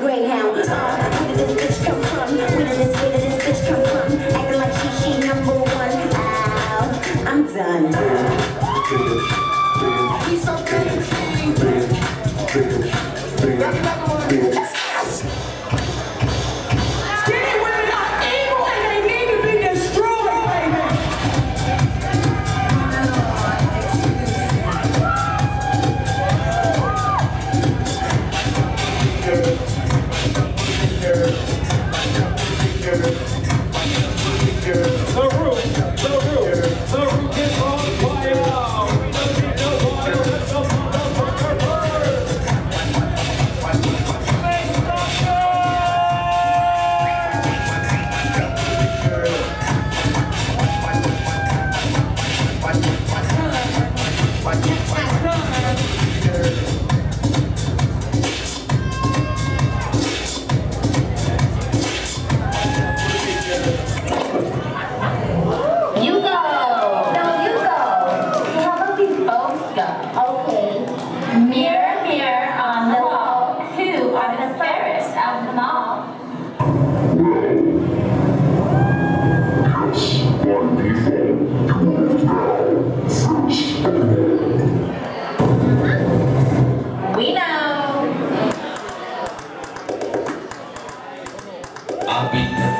greyhound. Where did this bitch come from? Where did this bitch come from? Acting like she number one. Ow, I'm done. He's so good. I'll be that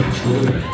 bitch with a